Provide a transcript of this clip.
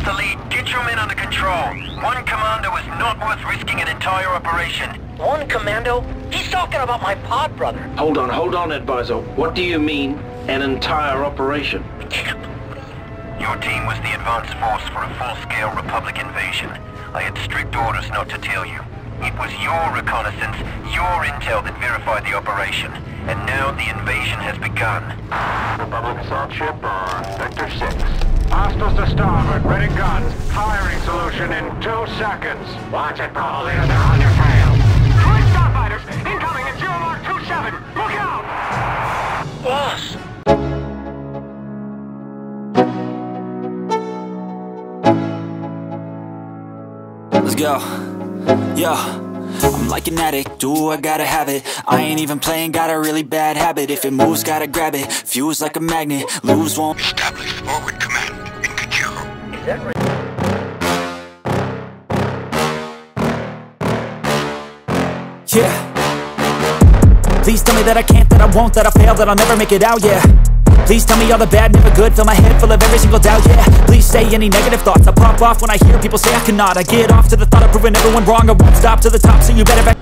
off the lead. Get your men under control. One commando is not worth risking an entire operation. One commando? He's talking about my pod, brother. Hold on, Advisor. What do you mean, an entire operation? I can't believe it. Your team was the advance force for a full-scale Republic invasion. I had strict orders not to tell you. It was your reconnaissance, your intel that verified the operation. And now the invasion has begun. Republic assault ship on Vector 6. Hostiles to starboard, ready guns. Firing solution in 2 seconds. Watch it, Paul, they're on your tail. Three starfighters, incoming at GeoMark 27. Look out! Boss! Let's go. Yeah. I'm like an addict, do I gotta have it. I ain't even playing, got a really bad habit. If it moves, gotta grab it, fuse like a magnet. Lose won't. Establish forward command in Kajiro. Is that right? Yeah. Please tell me that I can't, that I won't, that I fail, that I'll never make it out, yeah. Please tell me all the bad, never good. Fill my head full of every single doubt, yeah. Please say any negative thoughts. I pop off when I hear people say I cannot. I get off to the thought of proving everyone wrong. I won't stop to the top, so you better back